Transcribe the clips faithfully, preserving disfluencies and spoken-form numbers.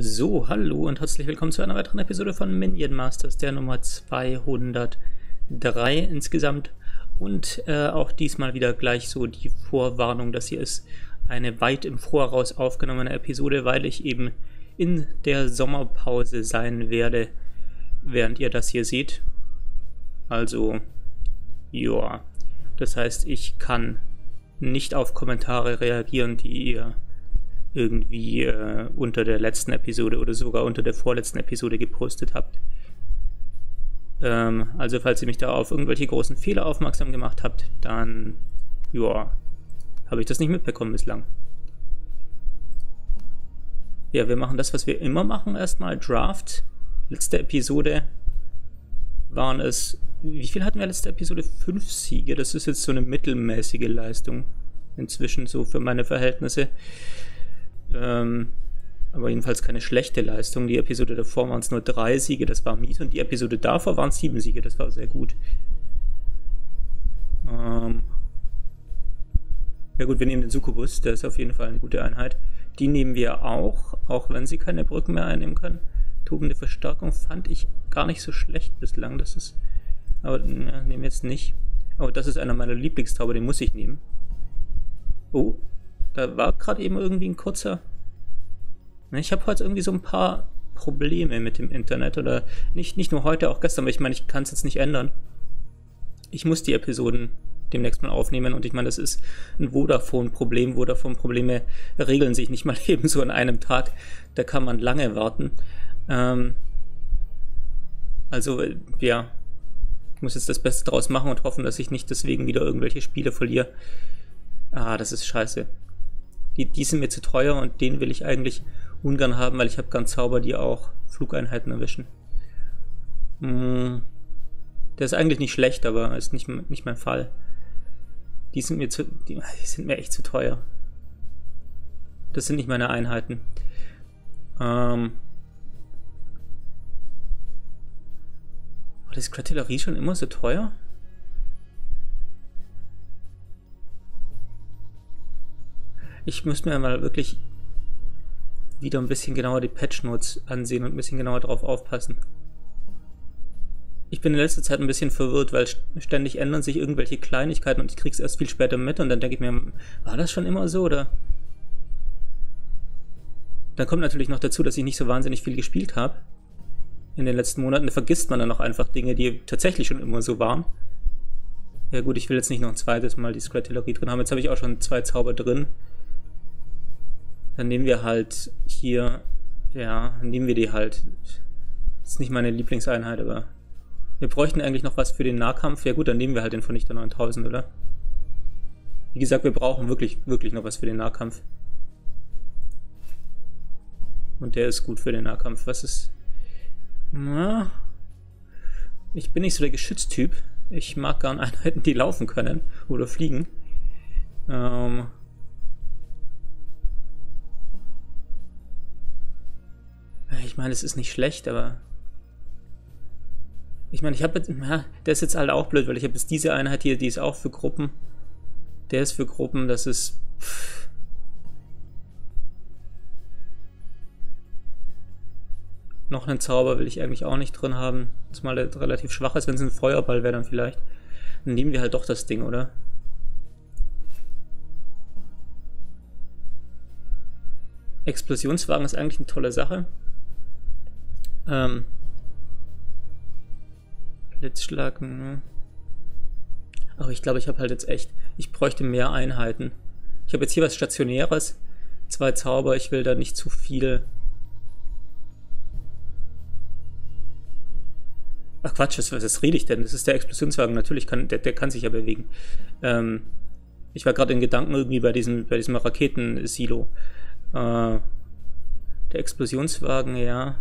So, hallo und herzlich willkommen zu einer weiteren Episode von Minion Masters, der Nummer zweihundertdrei insgesamt. Und äh, auch diesmal wieder gleich so die Vorwarnung, dass hier ist eine weit im Voraus aufgenommene Episode, weil ich eben in der Sommerpause sein werde, während ihr das hier seht. Also, ja, das heißt, ich kann nicht auf Kommentare reagieren, die ihr irgendwie äh, unter der letzten Episode oder sogar unter der vorletzten Episode gepostet habt. Ähm, also falls ihr mich da auf irgendwelche großen Fehler aufmerksam gemacht habt, dann, ja, habe ich das nicht mitbekommen bislang. Ja, wir machen das, was wir immer machen, erstmal Draft. Letzte Episode waren es, wie viel hatten wir letzte Episode? Fünf Siege, das ist jetzt so eine mittelmäßige Leistung inzwischen so für meine Verhältnisse. Ähm, aber jedenfalls keine schlechte Leistung. Die Episode davor waren es nur drei Siege, das war mies. Und die Episode davor waren es sieben Siege, das war sehr gut. Ähm, ja gut, wir nehmen den Succubus, der ist auf jeden Fall eine gute Einheit. Die nehmen wir auch, auch wenn sie keine Brücken mehr einnehmen können. Tobende Verstärkung fand ich gar nicht so schlecht bislang. Das ist, aber na, nehmen wir jetzt nicht. Aber das ist einer meiner Lieblingstauber, den muss ich nehmen. Oh, da war gerade eben irgendwie ein kurzer... Ich habe heute irgendwie so ein paar Probleme mit dem Internet, oder nicht, nicht nur heute, auch gestern, weil ich meine, ich kann es jetzt nicht ändern. Ich muss die Episoden demnächst mal aufnehmen und ich meine, das ist ein Vodafone-Problem. Vodafone-Probleme regeln sich nicht mal eben so an einem Tag, da kann man lange warten. Ähm, also, ja, ich muss jetzt das Beste draus machen und hoffen, dass ich nicht deswegen wieder irgendwelche Spiele verliere. Ah, das ist scheiße. Die, die sind mir zu teuer und den will ich eigentlich ungern haben, weil ich habe ganz Zauber, die auch Flugeinheiten erwischen. Mm, der ist eigentlich nicht schlecht, aber ist nicht, nicht mein Fall. Die sind, mir zu, die, die sind mir echt zu teuer. Das sind nicht meine Einheiten. Ähm, war das Artillerie schon immer so teuer? Ich müsste mir mal wirklich wieder ein bisschen genauer die Patch-Notes ansehen und ein bisschen genauer drauf aufpassen. Ich bin in letzter Zeit ein bisschen verwirrt, weil ständig ändern sich irgendwelche Kleinigkeiten und ich krieg's erst viel später mit und dann denke ich mir, war das schon immer so, oder? Dann kommt natürlich noch dazu, dass ich nicht so wahnsinnig viel gespielt habe in den letzten Monaten. Da vergisst man dann auch einfach Dinge, die tatsächlich schon immer so waren. Ja gut, ich will jetzt nicht noch ein zweites Mal die Scratillerie drin haben. Jetzt habe ich auch schon zwei Zauber drin. Dann nehmen wir halt hier, ja, nehmen wir die halt. Das ist nicht meine Lieblingseinheit, aber wir bräuchten eigentlich noch was für den Nahkampf. Ja gut, dann nehmen wir halt den Vernichter neuntausend, oder? Wie gesagt, wir brauchen wirklich, wirklich noch was für den Nahkampf. Und der ist gut für den Nahkampf. Was ist... Na, ich bin nicht so der Geschütztyp. Ich mag gern Einheiten, die laufen können oder fliegen. Ähm... Ich meine, es ist nicht schlecht, aber... Ich meine, ich habe jetzt... Na, der ist jetzt halt auch blöd, weil ich habe jetzt diese Einheit hier, die ist auch für Gruppen. Der ist für Gruppen, das ist... Pff. Noch einen Zauber will ich eigentlich auch nicht drin haben. Zumal der relativ schwach ist, wenn es ein Feuerball wäre dann vielleicht. Dann nehmen wir halt doch das Ding, oder? Explosionswagen ist eigentlich eine tolle Sache. Ähm, Blitzschlag, ne? Aber ich glaube, ich habe halt jetzt echt, ich bräuchte mehr Einheiten. Ich habe jetzt hier was Stationäres, zwei Zauber, ich will da nicht zu viel. Ach Quatsch, was, was rede ich denn? Das ist der Explosionswagen, natürlich, kann, der, der kann sich ja bewegen. Ähm, ich war gerade in Gedanken irgendwie bei diesem, bei diesem Raketensilo. Äh, der Explosionswagen, ja...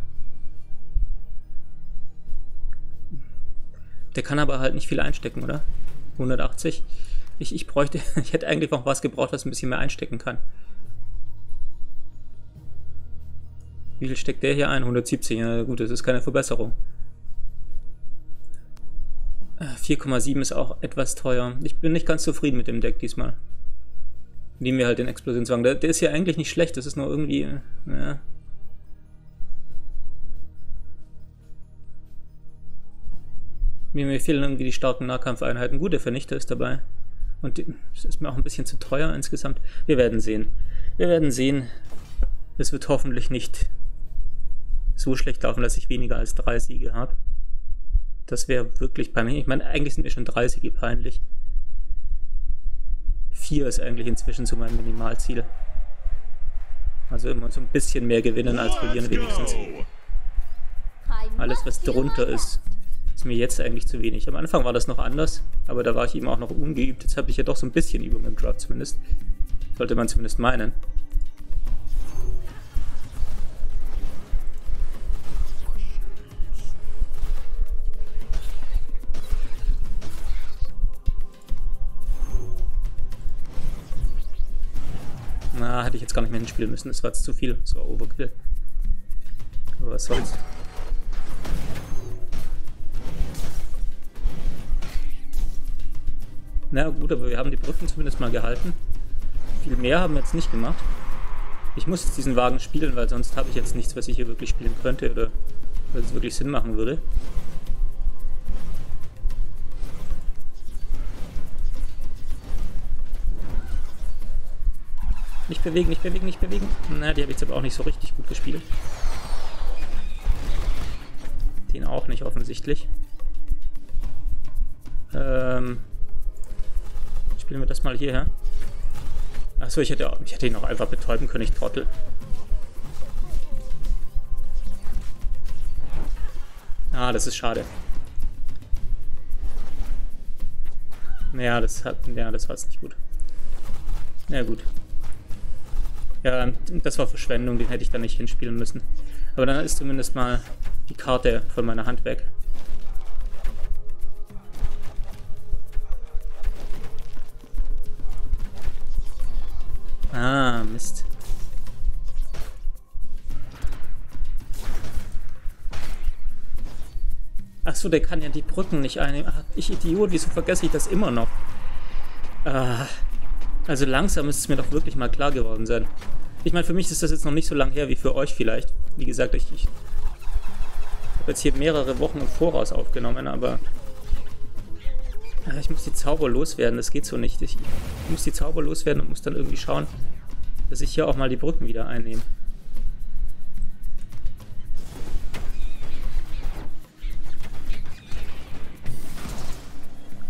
Der kann aber halt nicht viel einstecken, oder? hundertachtzig. Ich, ich bräuchte... Ich hätte eigentlich noch was gebraucht, was ein bisschen mehr einstecken kann. Wie viel steckt der hier ein? hundertsiebzig. Ja gut, das ist keine Verbesserung. vier Komma sieben ist auch etwas teuer. Ich bin nicht ganz zufrieden mit dem Deck diesmal. Nehmen wir halt den Explosionswagen. Der, der ist ja eigentlich nicht schlecht, das ist nur irgendwie... Ja. Mir fehlen irgendwie die starken Nahkampfeinheiten. Gut, der Vernichter ist dabei. Und es ist mir auch ein bisschen zu teuer insgesamt. Wir werden sehen. Wir werden sehen. Es wird hoffentlich nicht so schlecht laufen, dass ich weniger als drei Siege habe. Das wäre wirklich peinlich. Ich meine, eigentlich sind mir schon drei Siege peinlich. Vier ist eigentlich inzwischen so mein Minimalziel. Also immer so ein bisschen mehr gewinnen als verlieren wenigstens. Alles, was drunter ist, ist mir jetzt eigentlich zu wenig. Am Anfang war das noch anders, aber da war ich eben auch noch ungeübt. Jetzt habe ich ja doch so ein bisschen Übung im Draft zumindest. Sollte man zumindest meinen. Na, hätte ich jetzt gar nicht mehr hinspielen müssen. Das war jetzt zu viel. Das war Overkill. Aber was soll's. Na gut, aber wir haben die Brücken zumindest mal gehalten. Viel mehr haben wir jetzt nicht gemacht. Ich muss jetzt diesen Wagen spielen, weil sonst habe ich jetzt nichts, was ich hier wirklich spielen könnte oder was es wirklich Sinn machen würde. Nicht bewegen, nicht bewegen, nicht bewegen. Na, die habe ich jetzt aber auch nicht so richtig gut gespielt. Den auch nicht offensichtlich. Ähm... Spielen wir das mal hierher. Achso, ich hätte, ich hätte ihn auch einfach betäuben können, ich Trottel. Ah, das ist schade. Naja, das hat, ja, das war jetzt nicht gut. Na gut. Ja, das war Verschwendung, den hätte ich da nicht hinspielen müssen. Aber dann ist zumindest mal die Karte von meiner Hand weg. Ah, Mist. Achso, der kann ja die Brücken nicht einnehmen. Ach, ich Idiot, wieso vergesse ich das immer noch? Ah, also langsam müsste es mir doch wirklich mal klar geworden sein. Ich meine, für mich ist das jetzt noch nicht so lang her wie für euch vielleicht. Wie gesagt, ich, ich habe jetzt hier mehrere Wochen im Voraus aufgenommen, aber... Ich muss die Zauber loswerden, das geht so nicht. Ich muss die Zauber loswerden und muss dann irgendwie schauen, dass ich hier auch mal die Brücken wieder einnehme.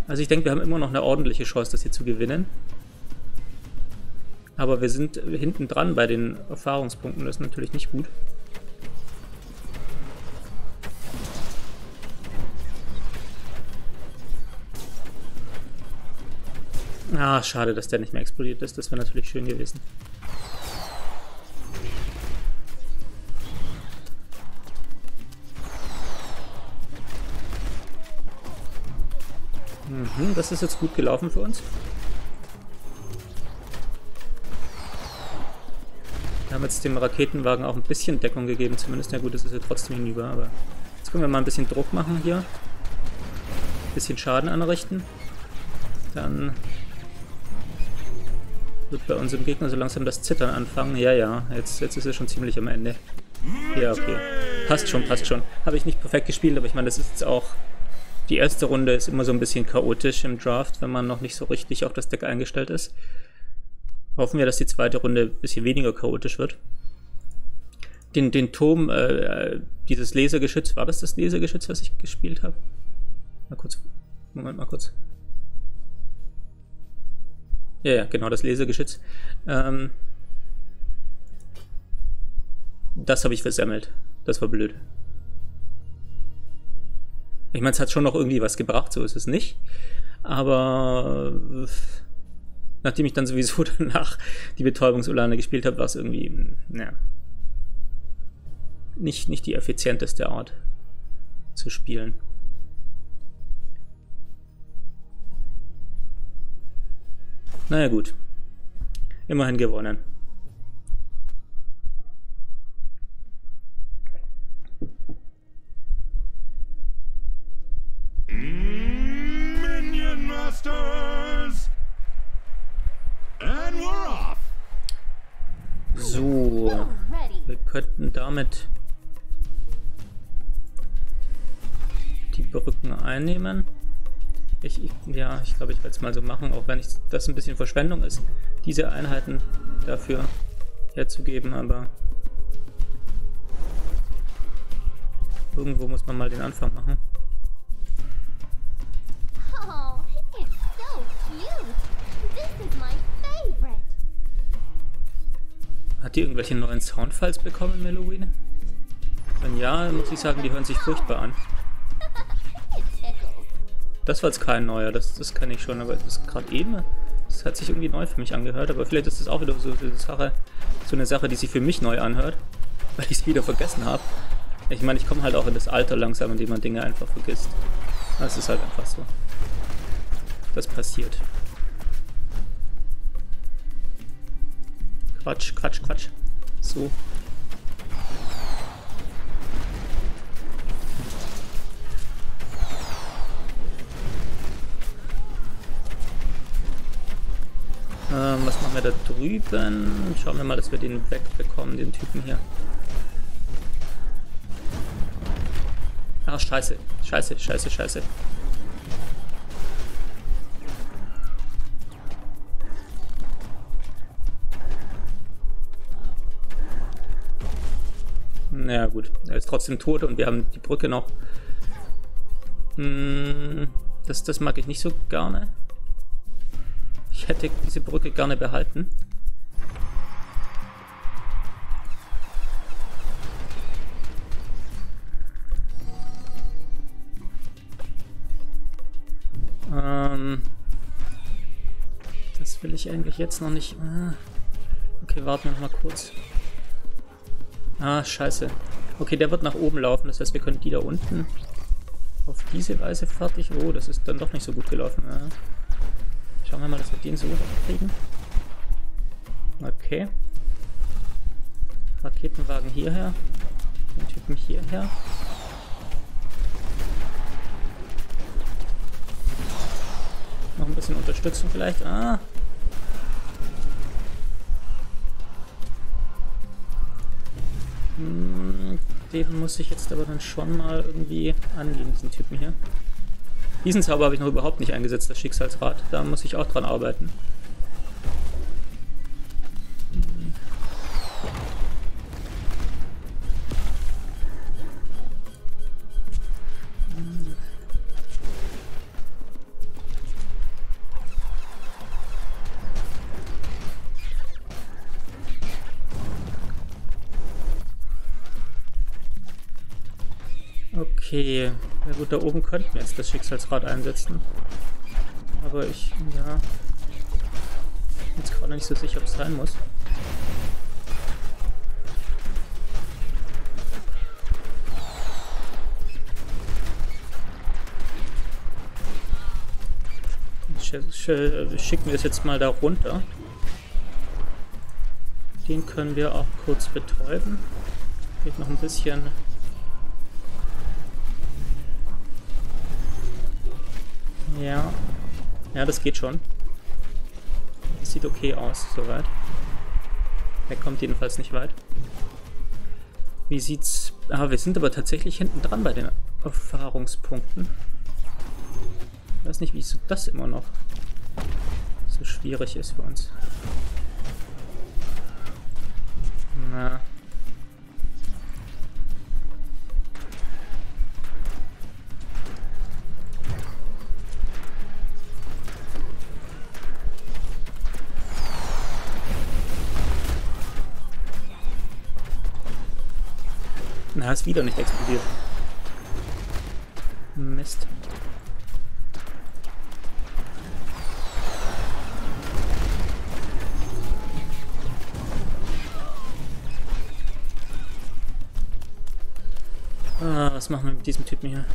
Also ich denke, wir haben immer noch eine ordentliche Chance, das hier zu gewinnen. Aber wir sind hinten dran bei den Erfahrungspunkten, das ist natürlich nicht gut. Ah, schade, dass der nicht mehr explodiert ist. Das wäre natürlich schön gewesen. Mhm, das ist jetzt gut gelaufen für uns. Wir haben jetzt dem Raketenwagen auch ein bisschen Deckung gegeben. Zumindest, na gut, das ist ja trotzdem hinüber. Aber jetzt können wir mal ein bisschen Druck machen hier. Ein bisschen Schaden anrichten. Dann... wird bei unserem Gegner so langsam das Zittern anfangen. Ja, ja, jetzt, jetzt ist er schon ziemlich am Ende. Ja, okay. Passt schon, passt schon. Habe ich nicht perfekt gespielt, aber ich meine, das ist jetzt auch... Die erste Runde ist immer so ein bisschen chaotisch im Draft, wenn man noch nicht so richtig auf das Deck eingestellt ist. Hoffen wir, dass die zweite Runde ein bisschen weniger chaotisch wird. Den, den Turm, äh, dieses Lasergeschütz, war das das Lasergeschütz, was ich gespielt habe? Mal kurz, Moment, mal kurz. Ja, ja, genau, das Lasergeschütz. Ähm, das habe ich versemmelt. Das war blöd. Ich meine, es hat schon noch irgendwie was gebracht, so ist es nicht. Aber nachdem ich dann sowieso danach die Betäubungsolane gespielt habe, war es irgendwie, naja, nicht, nicht die effizienteste Art zu spielen. Naja gut, immerhin gewonnen. Minion Masters! And we're off! So, wir könnten damit die Brücken einnehmen. Ich, ich, ja, ich glaube, ich werde es mal so machen, auch wenn ich, das ein bisschen Verschwendung ist, diese Einheiten dafür herzugeben, aber irgendwo muss man mal den Anfang machen. Oh, it's so cute. This is my favorite. Hat die irgendwelche neuen Soundfiles bekommen, Meluine? Wenn ja, muss ich sagen, die hören sich furchtbar an. Das war jetzt kein neuer, das, das kenne ich schon, aber das ist gerade eben, das hat sich irgendwie neu für mich angehört, aber vielleicht ist das auch wieder so, so, eine Sache, so eine Sache, die sich für mich neu anhört, weil ich es wieder vergessen habe. Ich meine, ich komme halt auch in das Alter langsam, indem man Dinge einfach vergisst. Das ist halt einfach so. Das passiert. Quatsch, Quatsch, Quatsch. So. Ähm, was machen wir da drüben? Schauen wir mal, dass wir den wegbekommen, den Typen hier. Ach, scheiße. Scheiße, scheiße, scheiße. Naja, gut. Er ist trotzdem tot und wir haben die Brücke noch. Hm, das, das mag ich nicht so gerne. Ich hätte diese Brücke gerne behalten. Ähm, das will ich eigentlich jetzt noch nicht. Ah, okay, warten wir noch mal kurz. Ah, scheiße. Okay, der wird nach oben laufen. Das heißt, wir können die da unten auf diese Weise fertig. Oh, das ist dann doch nicht so gut gelaufen. Ah. Schauen wir mal, dass wir den so kriegen. Okay. Raketenwagen hierher. Den Typen hierher. Noch ein bisschen Unterstützung vielleicht. Ah. Den muss ich jetzt aber dann schon mal irgendwie angehen, diesen Typen hier. Diesen Zauber habe ich noch überhaupt nicht eingesetzt, das Schicksalsrad. Da muss ich auch dran arbeiten. Okay, na gut, da oben könnten wir jetzt das Schicksalsrad einsetzen. Aber ich, ja, bin jetzt gerade nicht so sicher, ob es sein muss. Sch sch schicken wir es jetzt mal da runter. Den können wir auch kurz betäuben. Geht noch ein bisschen. Ja, ja, das geht schon. Das sieht okay aus, soweit. Er kommt jedenfalls nicht weit. Wie sieht's... Ah, wir sind aber tatsächlich hinten dran bei den Erfahrungspunkten. Ich weiß nicht, wieso das immer noch so schwierig ist für uns. Na... Na, ist wieder nicht explodiert. Mist. Ah, was machen wir mit diesem Typen hier?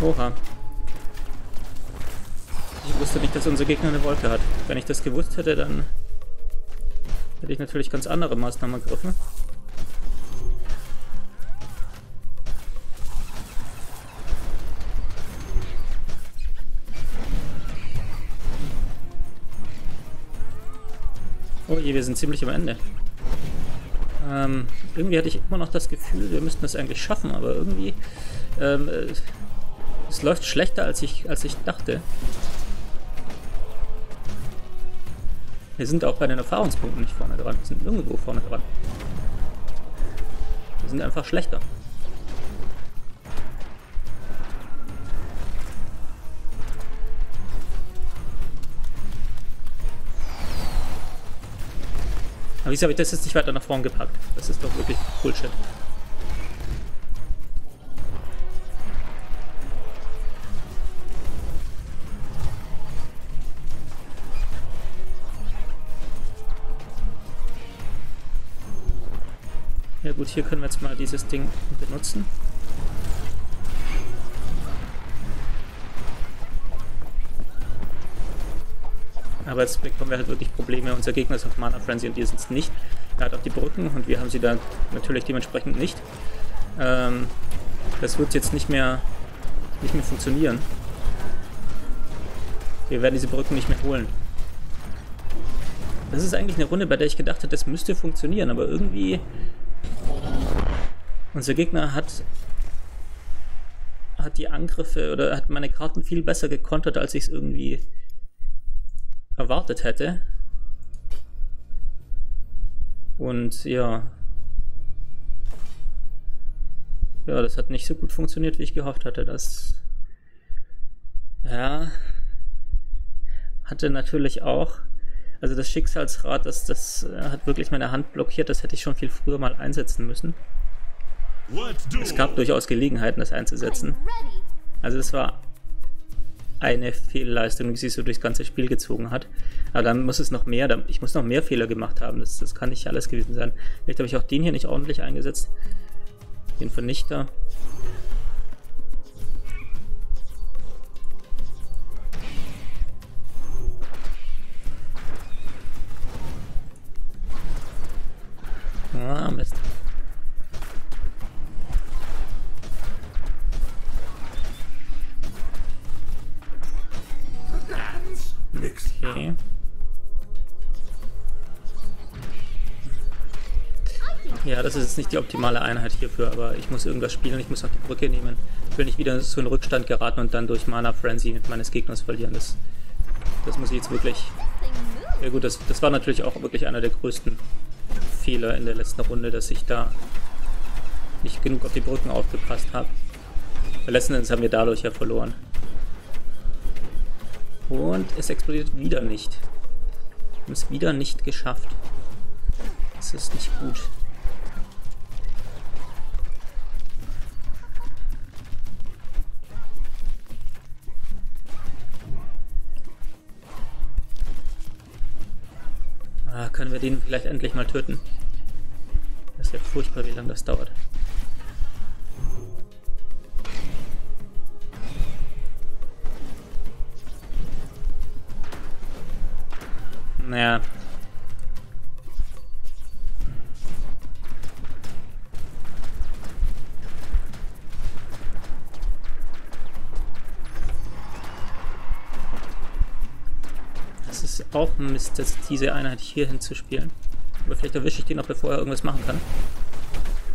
Oha. Ich wusste nicht, dass unser Gegner eine Wolke hat. Wenn ich das gewusst hätte, dann hätte ich natürlich ganz andere Maßnahmen ergriffen. Oh je, wir sind ziemlich am Ende. Ähm, irgendwie hatte ich immer noch das Gefühl, wir müssten das eigentlich schaffen, aber irgendwie... Ähm, es läuft schlechter, als ich, als ich dachte. Wir sind auch bei den Erfahrungspunkten nicht vorne dran. Wir sind irgendwo vorne dran. Wir sind einfach schlechter. Aber wieso habe ich das jetzt nicht weiter nach vorn gepackt? Das ist doch wirklich Bullshit. Ja gut, hier können wir jetzt mal dieses Ding benutzen. Aber jetzt bekommen wir halt wirklich Probleme. Unser Gegner ist auf Mana Frenzy und die sind es nicht. Er hat auch die Brücken und wir haben sie dann natürlich dementsprechend nicht. Ähm, das wird jetzt nicht mehr, nicht mehr funktionieren. Wir werden diese Brücken nicht mehr holen. Das ist eigentlich eine Runde, bei der ich gedacht hätte, das müsste funktionieren, aber irgendwie... Unser Gegner hat, hat die Angriffe oder hat meine Karten viel besser gekontert, als ich es irgendwie erwartet hätte. Und ja. Ja, das hat nicht so gut funktioniert, wie ich gehofft hatte. Das ja, hatte natürlich auch. Also das Schicksalsrad, das, das hat wirklich meine Hand blockiert, das hätte ich schon viel früher mal einsetzen müssen. Es gab durchaus Gelegenheiten, das einzusetzen. Also es war eine Fehlleistung, die sich so durchs ganze Spiel gezogen hat. Aber dann muss es noch mehr, ich muss noch mehr Fehler gemacht haben, das, das kann nicht alles gewesen sein. Vielleicht habe ich auch den hier nicht ordentlich eingesetzt. Den Vernichter. Ah, Mist. Okay. Ja, das ist jetzt nicht die optimale Einheit hierfür, aber ich muss irgendwas spielen, ich muss noch die Brücke nehmen. Ich will nicht wieder so in Rückstand geraten und dann durch Mana Frenzy mit meines Gegners verlieren. Das, das muss ich jetzt wirklich... Ja gut, das, das war natürlich auch wirklich einer der größten... Fehler in der letzten Runde, dass ich da nicht genug auf die Brücken aufgepasst habe. Letzten Endes haben wir dadurch ja verloren. Und es explodiert wieder nicht. Wir haben es wieder nicht geschafft. Das ist nicht gut. Ah, können wir den vielleicht endlich mal töten? Das ist ja furchtbar, wie lange das dauert. Naja. Das ist auch ein Mist, dass diese Einheit hier hinzuspielen. Aber vielleicht erwische ich den noch, bevor er irgendwas machen kann.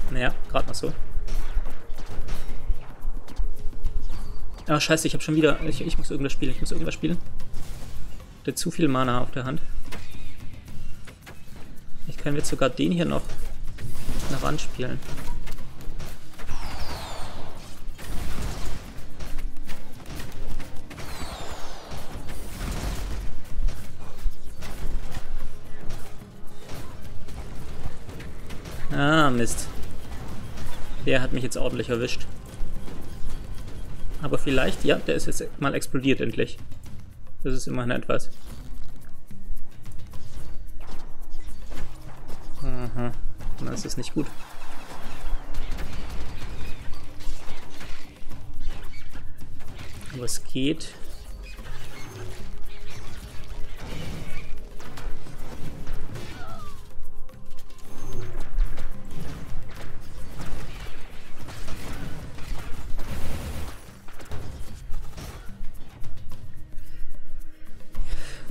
Naja, gerade noch so. Ah, scheiße, ich habe schon wieder... Ich, ich muss irgendwas spielen, ich muss irgendwas spielen. Ich hatte zu viel Mana auf der Hand. Ich kann jetzt sogar den hier noch nach Rand spielen. Ah, Mist. Der hat mich jetzt ordentlich erwischt. Aber vielleicht, ja, der ist jetzt mal explodiert endlich. Das ist immerhin etwas. Aha, das ist nicht gut. Aber es geht...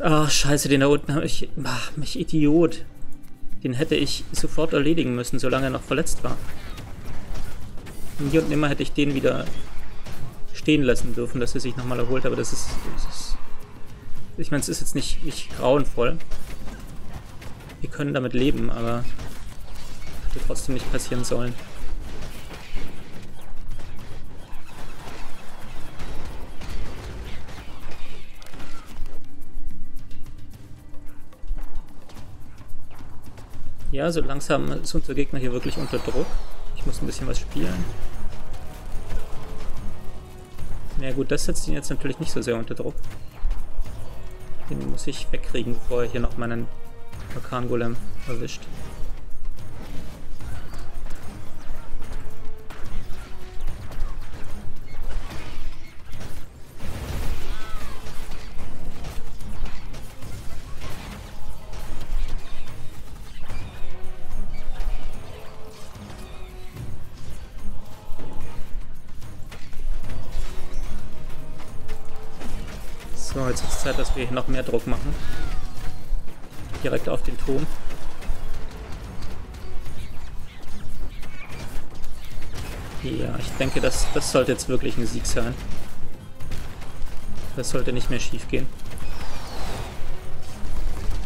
Ah, oh, scheiße, den da unten habe ich... Ach, mich Idiot. Den hätte ich sofort erledigen müssen, solange er noch verletzt war. Und hier und immer hätte ich den wieder stehen lassen dürfen, dass er sich nochmal erholt. Aber das ist... Das ist ich meine, es ist jetzt nicht, nicht grauenvoll. Wir können damit leben, aber... Hätte trotzdem nicht passieren sollen. Ja, so langsam ist unser Gegner hier wirklich unter Druck. Ich muss ein bisschen was spielen. Na ja, gut, das setzt ihn jetzt natürlich nicht so sehr unter Druck. Den muss ich wegkriegen, bevor er hier noch meinen Orkan-Golem erwischt. So, jetzt ist es Zeit, dass wir hier noch mehr Druck machen. Direkt auf den Turm. Ja, ich denke, das, das sollte jetzt wirklich ein Sieg sein. Das sollte nicht mehr schief gehen.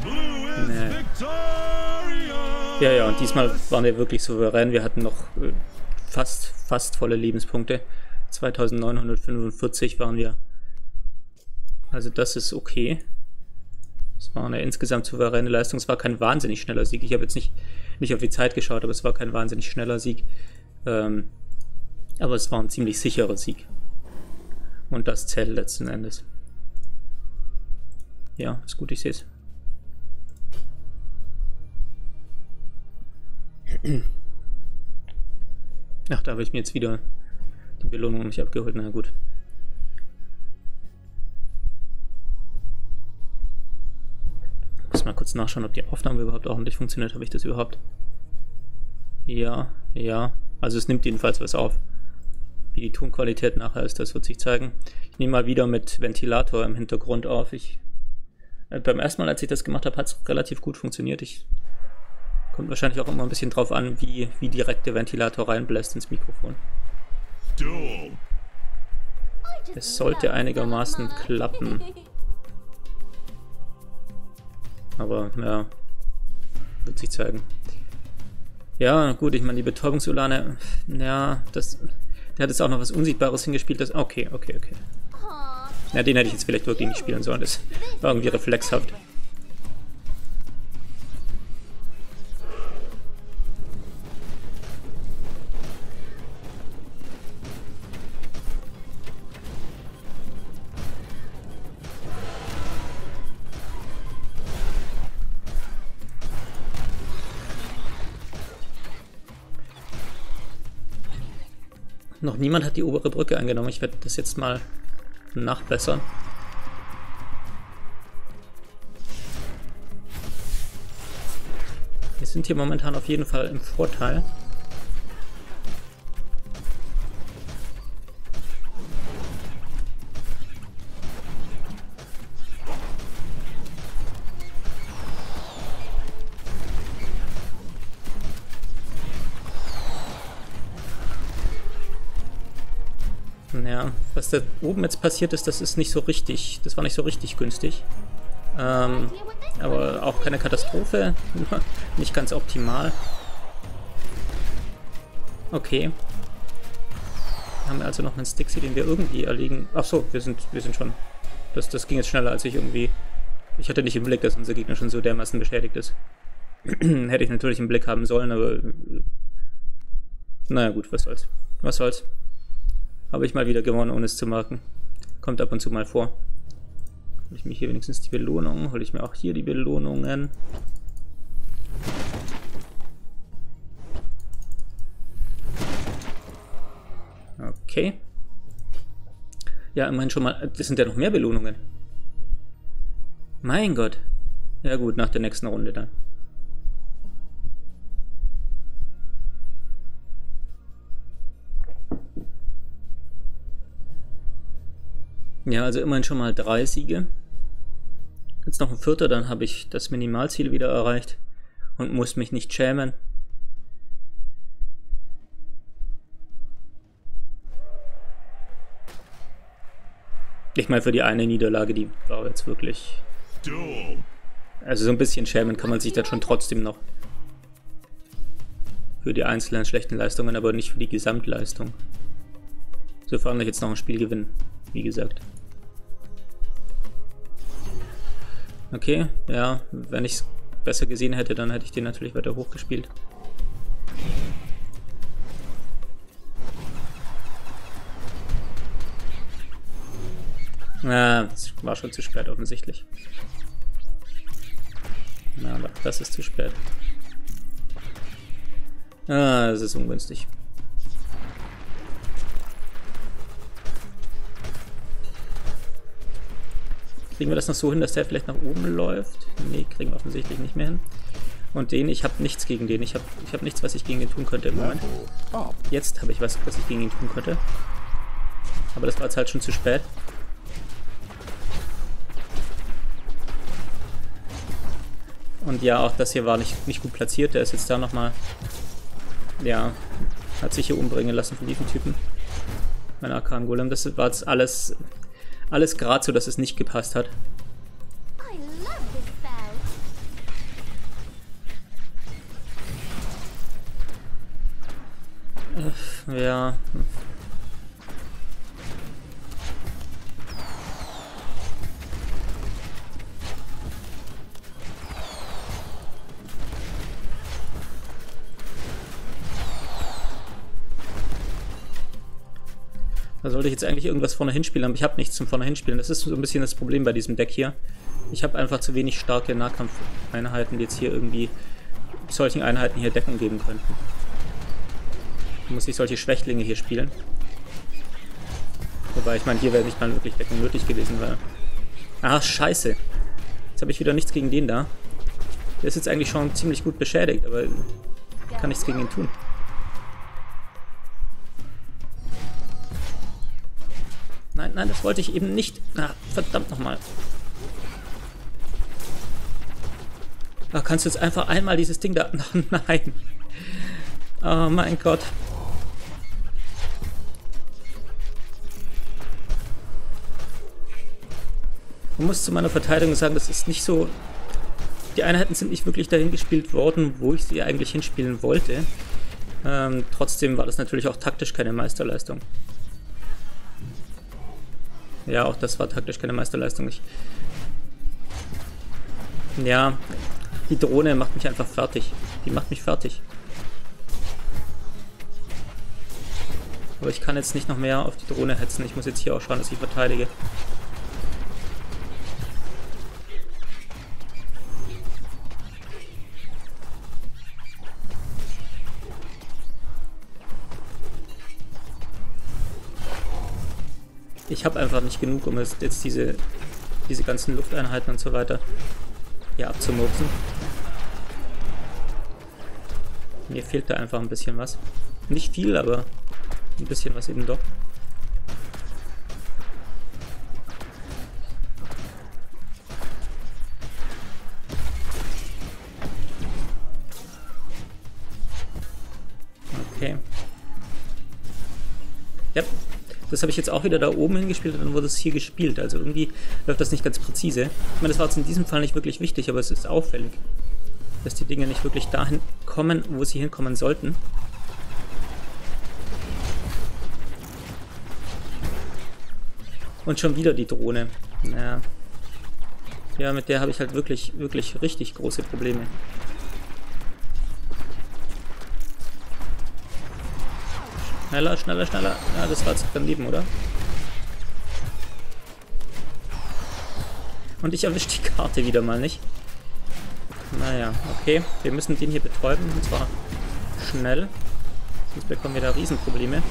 Nee. Ja, ja, und diesmal waren wir wirklich souverän. Wir hatten noch äh, fast, fast volle Lebenspunkte. zweitausendneunhundertfünfundvierzig waren wir. Also das ist okay. Es war eine insgesamt souveräne Leistung. Es war kein wahnsinnig schneller Sieg. Ich habe jetzt nicht, nicht auf die Zeit geschaut, aber es war kein wahnsinnig schneller Sieg. Ähm, aber es war ein ziemlich sicherer Sieg. Und das zählt letzten Endes. Ja, ist gut, ich sehe es. Ach, da habe ich mir jetzt wieder die Belohnung nicht abgeholt. Na gut. Mal kurz nachschauen, ob die Aufnahme überhaupt ordentlich funktioniert. Habe ich das überhaupt? Ja, ja. Also es nimmt jedenfalls was auf. Wie die Tonqualität nachher ist, das wird sich zeigen. Ich nehme mal wieder mit Ventilator im Hintergrund auf. Ich, äh, beim ersten Mal, als ich das gemacht habe, hat es relativ gut funktioniert. Ich kommt wahrscheinlich auch immer ein bisschen drauf an, wie, wie direkt der Ventilator reinbläst ins Mikrofon. Es sollte einigermaßen klappen. Aber, ja, wird sich zeigen. Ja, gut, ich meine, die Betäubungsulane, ja, das, der hat jetzt auch noch was Unsichtbares hingespielt, das, okay, okay, okay. Ja, den hätte ich jetzt vielleicht wirklich nicht spielen sollen, das war irgendwie reflexhaft. Noch niemand hat die obere Brücke eingenommen. Ich werde das jetzt mal nachbessern. Wir sind hier momentan auf jeden Fall im Vorteil. Ja, was da oben jetzt passiert ist, das ist nicht so richtig, das war nicht so richtig günstig. Ähm, aber auch keine Katastrophe, nicht ganz optimal. Okay. Haben wir also noch einen Stixi, den wir irgendwie erlegen. Achso, wir sind, wir sind schon. Das, das ging jetzt schneller, als ich irgendwie... Ich hatte nicht im Blick, dass unser Gegner schon so dermaßen beschädigt ist. Hätte ich natürlich im Blick haben sollen, aber... Naja gut, was soll's. Was soll's. Habe ich mal wieder gewonnen, ohne es zu merken. Kommt ab und zu mal vor. Hol ich mir hier wenigstens die Belohnung. Hol ich mir auch hier die Belohnungen. Okay. Ja, immerhin schon mal... Das sind ja noch mehr Belohnungen. Mein Gott. Ja gut, nach der nächsten Runde dann. Ja, also immerhin schon mal drei Siege. Jetzt noch ein vierter, dann habe ich das Minimalziel wieder erreicht und muss mich nicht schämen. Ich meine, für die eine Niederlage, die war jetzt wirklich... Also so ein bisschen schämen kann man sich dann schon trotzdem noch. Für die einzelnen schlechten Leistungen, aber nicht für die Gesamtleistung. Sofern ich jetzt noch ein Spiel gewinne, wie gesagt. Okay, ja, wenn ich es besser gesehen hätte, dann hätte ich den natürlich weiter hochgespielt. Na, ah, es war schon zu spät offensichtlich. Na, aber das ist zu spät. Ah, das ist ungünstig. Kriegen wir das noch so hin, dass der vielleicht nach oben läuft? Ne, kriegen wir offensichtlich nicht mehr hin. Und den, ich habe nichts gegen den. Ich habe ich hab nichts, was ich gegen den tun könnte im Moment. Jetzt habe ich was, was ich gegen ihn tun könnte. Aber das war jetzt halt schon zu spät. Und ja, auch das hier war nicht, nicht gut platziert. Der ist jetzt da nochmal... Ja, hat sich hier umbringen lassen von diesem Typen. Mein Arkan Golem. Das war jetzt alles, alles gerade so, dass es nicht gepasst hat. Äh, ja. Da sollte ich jetzt eigentlich irgendwas vorne hinspielen, aber ich habe nichts zum vorne hinspielen. Das ist so ein bisschen das Problem bei diesem Deck hier. Ich habe einfach zu wenig starke Nahkampfeinheiten, die jetzt hier irgendwie solchen Einheiten hier Deckung geben könnten. Da muss ich solche Schwächlinge hier spielen. Wobei, ich meine, hier wäre nicht mal wirklich Deckung nötig gewesen, weil... Ach, scheiße. Jetzt habe ich wieder nichts gegen den da. Der ist jetzt eigentlich schon ziemlich gut beschädigt, aber kann nichts gegen ihn tun. Nein, nein, das wollte ich eben nicht. Na, verdammt nochmal. Da kannst du jetzt einfach einmal dieses Ding da... Oh, nein. Oh mein Gott. Man muss zu meiner Verteidigung sagen, das ist nicht so... Die Einheiten sind nicht wirklich dahin gespielt worden, wo ich sie eigentlich hinspielen wollte. Ähm, trotzdem war das natürlich auch taktisch keine Meisterleistung. Ja, auch das war taktisch keine Meisterleistung. Ich ja, die Drohne macht mich einfach fertig. Die macht mich fertig. Aber ich kann jetzt nicht noch mehr auf die Drohne hetzen. Ich muss jetzt hier auch schauen, dass ich verteidige. Ich habe einfach nicht genug, um jetzt diese, diese ganzen Lufteinheiten und so weiter hier abzumurksen. Mir fehlt da einfach ein bisschen was. Nicht viel, aber ein bisschen was eben doch. Okay. Ja. Das habe ich jetzt auch wieder da oben hingespielt und dann wurde es hier gespielt. Also irgendwie läuft das nicht ganz präzise. Ich meine, das war jetzt in diesem Fall nicht wirklich wichtig, aber es ist auffällig, dass die Dinge nicht wirklich dahin kommen, wo sie hinkommen sollten. Und schon wieder die Drohne. Naja. Ja, mit der habe ich halt wirklich, wirklich richtig große Probleme. Schneller, schneller, schneller. Ja, das war jetzt daneben, oder? Und ich erwische die Karte wieder mal nicht. Naja, okay. Wir müssen den hier betäuben, und zwar schnell. Sonst bekommen wir da Riesenprobleme.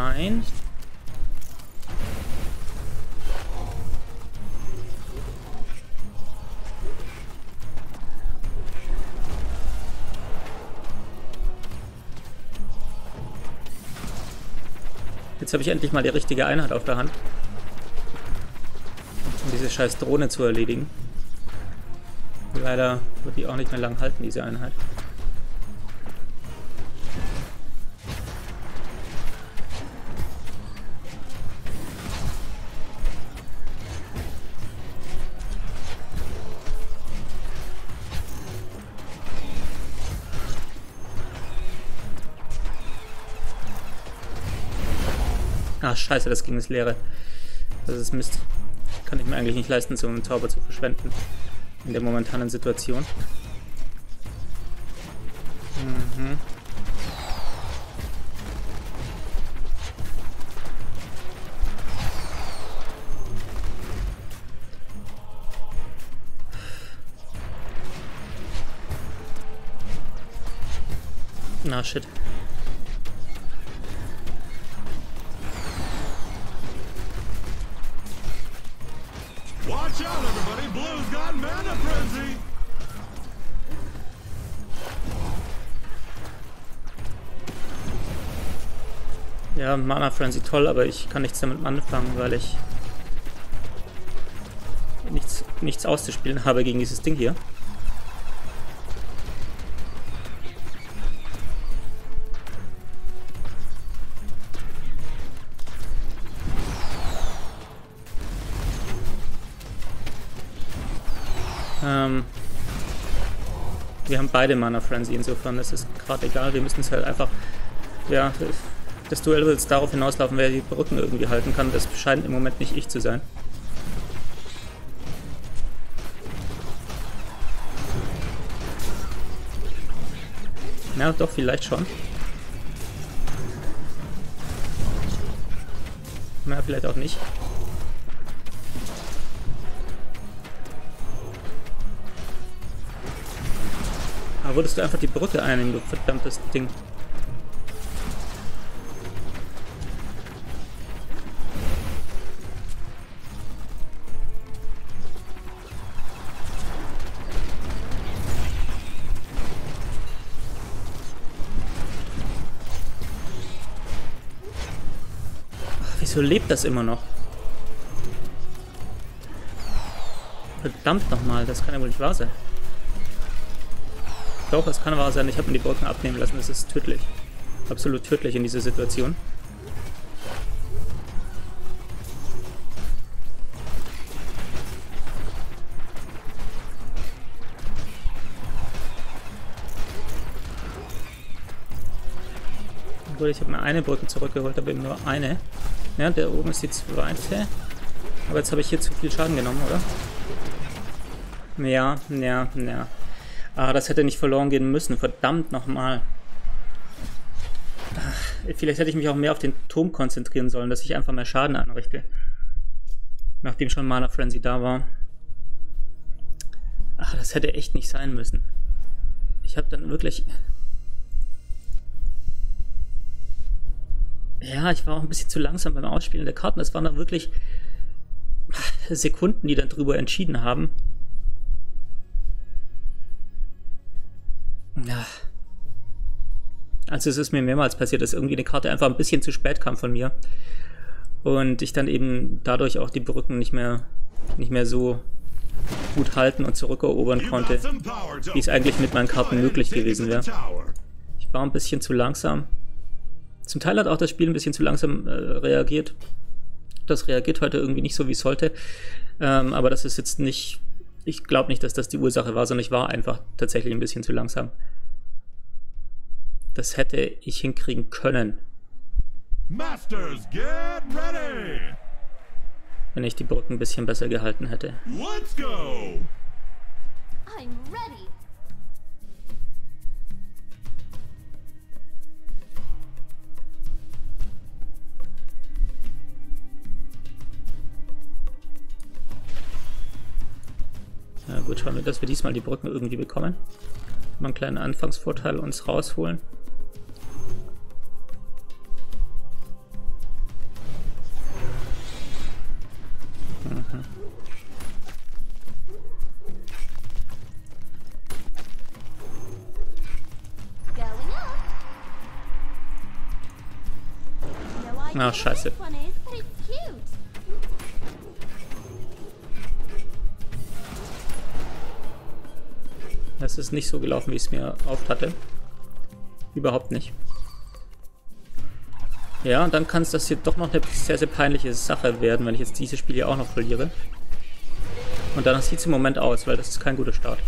Nein. Jetzt habe ich endlich mal die richtige Einheit auf der Hand, um diese scheiß Drohne zu erledigen. Leider wird die auch nicht mehr lang halten, diese Einheit. Ah, scheiße, das ging ins Leere. Das ist Mist. Kann ich mir eigentlich nicht leisten, so einen Zauber zu verschwenden. In der momentanen Situation. Mhm. Na, shit. Ja, Mana Frenzy toll, aber ich kann nichts damit anfangen, weil ich nichts, nichts auszuspielen habe gegen dieses Ding hier. Ähm, wir haben beide Mana Frenzy, insofern ist es gerade egal, wir müssen es halt einfach, ja, das Duell wird jetzt darauf hinauslaufen, wer die Brücken irgendwie halten kann, das scheint im Moment nicht ich zu sein. Ja, doch, vielleicht schon. Na, vielleicht auch nicht. Da würdest du einfach die Brücke einnehmen, du verdammtes Ding. Ach, wieso lebt das immer noch? Verdammt nochmal, das kann ja wohl nicht wahr sein. Doch, es kann wahr sein, ich habe mir die Brücken abnehmen lassen, das ist tödlich. Absolut tödlich in dieser Situation. Obwohl, ich habe mir eine Brücke zurückgeholt, aber eben nur eine. Ja, da oben ist die zweite. Aber jetzt habe ich hier zu viel Schaden genommen, oder? Ja, ja, ja. Ah, das hätte nicht verloren gehen müssen. Verdammt nochmal. Vielleicht hätte ich mich auch mehr auf den Turm konzentrieren sollen, dass ich einfach mehr Schaden anrichte. Nachdem schon Mana Frenzy da war. Ach, das hätte echt nicht sein müssen. Ich habe dann wirklich... Ja, ich war auch ein bisschen zu langsam beim Ausspielen der Karten. Das waren dann wirklich Sekunden, die dann drüber entschieden haben. Ja. Also es ist mir mehrmals passiert, dass irgendwie eine Karte einfach ein bisschen zu spät kam von mir. Und ich dann eben dadurch auch die Brücken nicht mehr, nicht mehr so gut halten und zurückerobern konnte, wie es eigentlich mit meinen Karten möglich gewesen wäre. Ich war ein bisschen zu langsam. Zum Teil hat auch das Spiel ein bisschen zu langsam äh, reagiert. Das reagiert heute irgendwie nicht so, wie es sollte. Ähm, aber das ist jetzt nicht... Ich glaube nicht, dass das die Ursache war, sondern ich war einfach tatsächlich ein bisschen zu langsam. Das hätte ich hinkriegen können. Masters, get ready! Wenn ich die Brücken ein bisschen besser gehalten hätte. Let's go! I'm ready. Na gut, schauen wir, dass wir diesmal die Brücken irgendwie bekommen. Mal einen kleinen Anfangsvorteil uns rausholen. Ach, scheiße. Das ist nicht so gelaufen, wie ich es mir erhofft hatte. Überhaupt nicht. Ja, und dann kann es das hier doch noch eine sehr, sehr peinliche Sache werden, wenn ich jetzt dieses Spiel hier auch noch verliere. Und danach sieht es im Moment aus, weil das ist kein guter Start.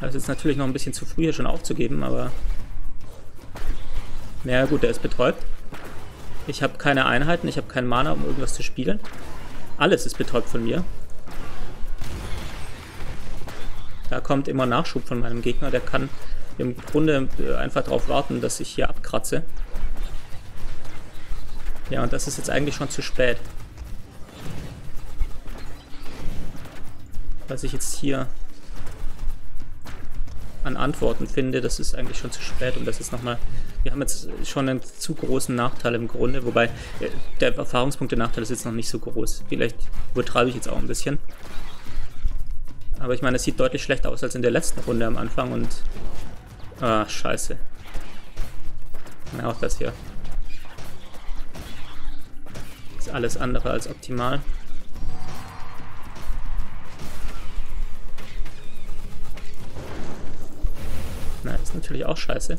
Das ist jetzt natürlich noch ein bisschen zu früh hier schon aufzugeben, aber... Naja gut, der ist betäubt. Ich habe keine Einheiten, ich habe keinen Mana, um irgendwas zu spielen. Alles ist betäubt von mir. Da kommt immer Nachschub von meinem Gegner, der kann im Grunde einfach darauf warten, dass ich hier abkratze. Ja, und das ist jetzt eigentlich schon zu spät. Was ich jetzt hier an Antworten finde, das ist eigentlich schon zu spät. Und das ist nochmal, wir haben jetzt schon einen zu großen Nachteil im Grunde, wobei der Erfahrungspunkt der Nachteil ist jetzt noch nicht so groß. Vielleicht übertreibe ich jetzt auch ein bisschen. Aber ich meine, es sieht deutlich schlechter aus als in der letzten Runde am Anfang und... Ah, scheiße. Na, auch das hier. Ist alles andere als optimal. Na, ist natürlich auch scheiße.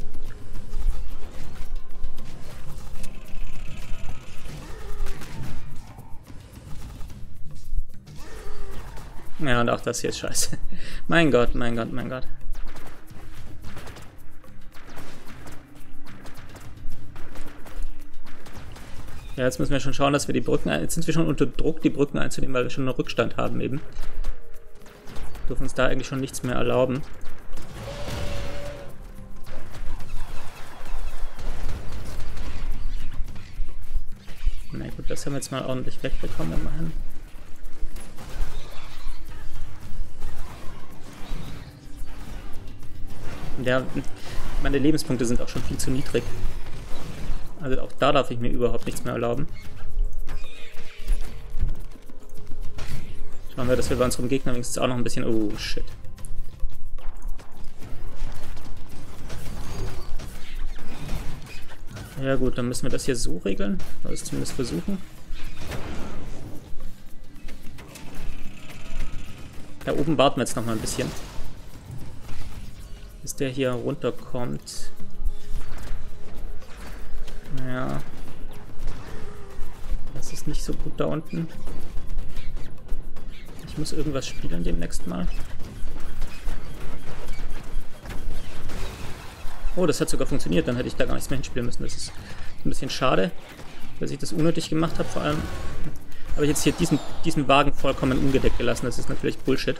Ja, und auch das hier ist scheiße. Mein Gott, mein Gott, mein Gott. Ja, jetzt müssen wir schon schauen, dass wir die Brücken... ein jetzt sind wir schon unter Druck, die Brücken einzunehmen, weil wir schon einen Rückstand haben eben. Wir dürfen uns da eigentlich schon nichts mehr erlauben. Na gut, das haben wir jetzt mal ordentlich wegbekommen immerhin. Ja, meine Lebenspunkte sind auch schon viel zu niedrig. Also auch da darf ich mir überhaupt nichts mehr erlauben. Schauen wir, dass wir bei unserem Gegner wenigstens auch noch ein bisschen... Oh, shit. Ja gut, dann müssen wir das hier so regeln. Oder es zumindest versuchen. Da oben warten wir jetzt noch mal ein bisschen. Bis der hier runterkommt. Naja. Das ist nicht so gut da unten. Ich muss irgendwas spielen demnächst mal. Oh, das hat sogar funktioniert. Dann hätte ich da gar nichts mehr hinspielen müssen. Das ist ein bisschen schade, dass ich das unnötig gemacht habe. Vor allem habe ich jetzt hier diesen, diesen Wagen vollkommen ungedeckt gelassen. Das ist natürlich Bullshit.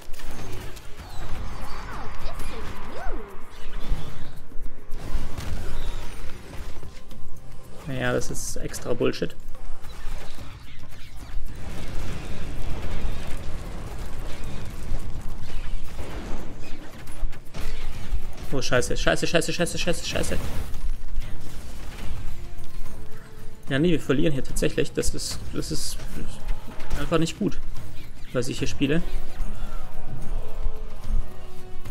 Ja, das ist extra Bullshit. Oh, scheiße. Scheiße, scheiße, scheiße, scheiße, scheiße. Ja, nee, wir verlieren hier tatsächlich. Das ist, das ist einfach nicht gut, was ich hier spiele.